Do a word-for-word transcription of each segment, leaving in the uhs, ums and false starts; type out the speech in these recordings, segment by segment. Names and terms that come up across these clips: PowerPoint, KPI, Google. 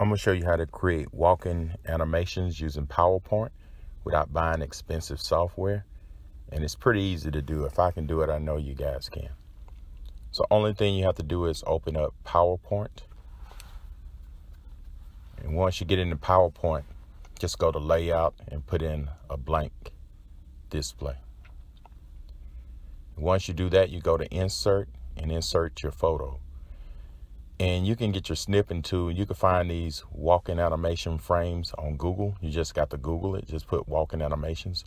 I'm going to show you how to create walking animations using PowerPoint without buying expensive software. And it's pretty easy to do. If I can do it, I know you guys can. So only thing you have to do is open up PowerPoint. And once you get into PowerPoint, just go to Layout and put in a blank display. Once you do that, you go to Insert and insert your photo. And you can get your snipping tool. You can find these walking animation frames on Google. You just got to Google it. Just put walking animations.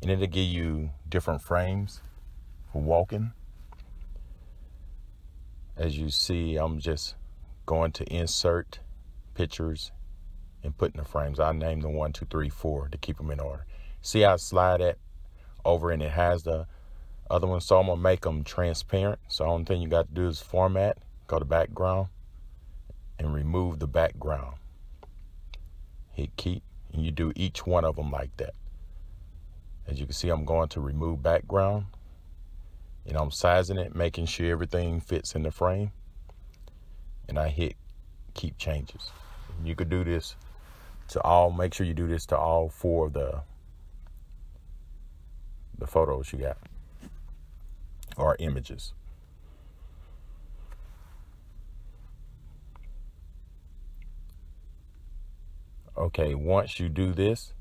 And it'll give you different frames for walking. As you see, I'm just going to insert pictures and putting the frames. I named them one, two, three, four to keep them in order. See how I slide that over and it has the other one. So I'm going to make them transparent. So the only thing you got to do is format. Go to background and remove the background. Hit keep and you do each one of them like that. As you can see, I'm going to remove background and I'm sizing it, making sure everything fits in the frame. And I hit keep changes. And you could do this to all, make sure you do this to all four of the, the photos you got or images. Okay, once you do this,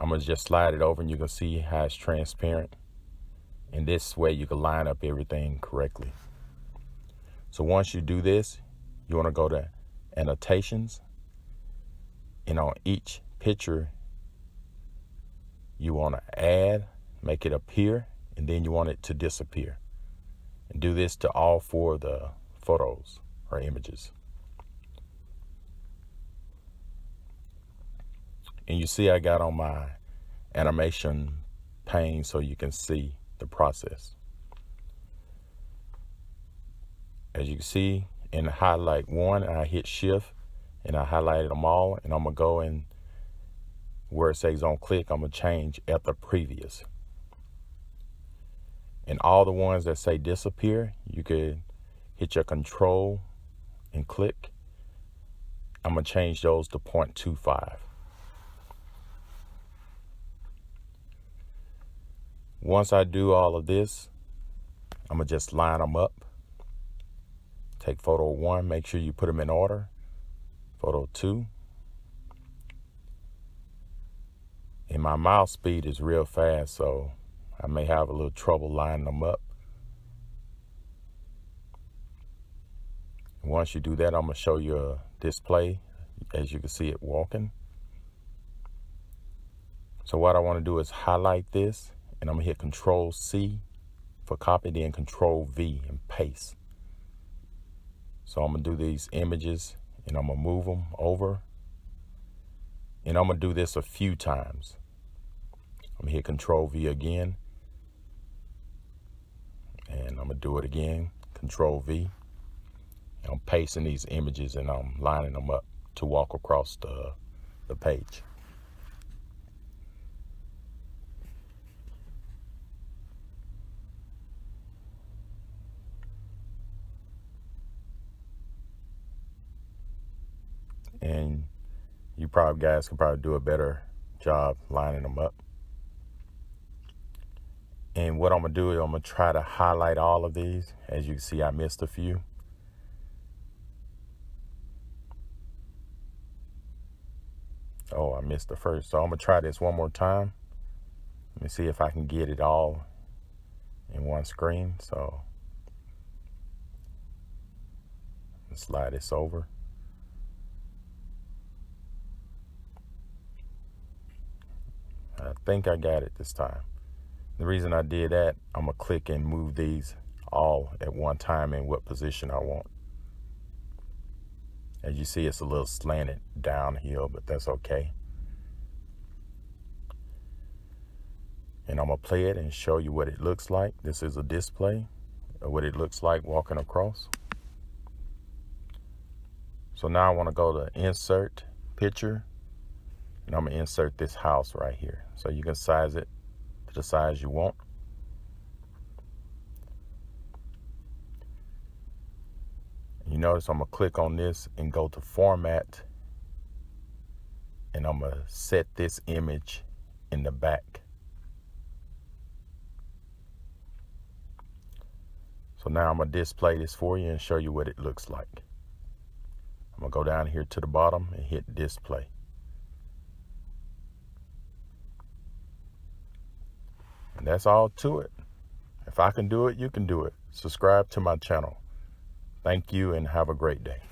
I'm gonna just slide it over and you can see how it's transparent. And this way you can line up everything correctly. So once you do this, you wanna go to annotations, and on each picture, you wanna add, make it appear, and then you want it to disappear. And do this to all four of the photos or images. And you see I got on my animation pane so you can see the process. As you can see, in highlight one, I hit shift and I highlighted them all, and I'm gonna go in where it says on click, I'm gonna change at the previous. And all the ones that say disappear, you could hit your control and click. I'm gonna change those to zero point two five. Once I do all of this, I'm gonna just line them up. Take photo one, make sure you put them in order. Photo two. And my mouse speed is real fast, so I may have a little trouble lining them up. And once you do that, I'm gonna show you a display. As you can see it walking. So what I wanna do is highlight this. And I'm gonna hit Control C for copy, then Control V and paste. So I'm gonna do these images and I'm gonna move them over. And I'm gonna do this a few times. I'm gonna hit Control V again. And I'm gonna do it again, Control V. And I'm pasting these images and I'm lining them up to walk across the, the page. And you probably guys can probably do a better job lining them up. And what I'm gonna do is I'm gonna try to highlight all of these. As you can see, I missed a few. Oh, I missed the first. So I'm gonna try this one more time. Let me see if I can get it all in one screen. So let's slide this over. I think I got it this time. The reason I did that, I'm gonna click and move these all at one time in what position I want. As you see, it's a little slanted downhill, but that's okay. And I'm gonna play it and show you what it looks like. This is a display of what it looks like walking across. So now I wanna go to Insert Picture. And I'm gonna insert this house right here. So you can size it to the size you want. You notice I'm gonna click on this and go to format and I'm going to set this image in the back. So now I'm going to display this for you and show you what it looks like. I'm going to go down here to the bottom and hit display. And that's all to it. If I can do it, you can do it. Subscribe to my channel. Thank you and have a great day.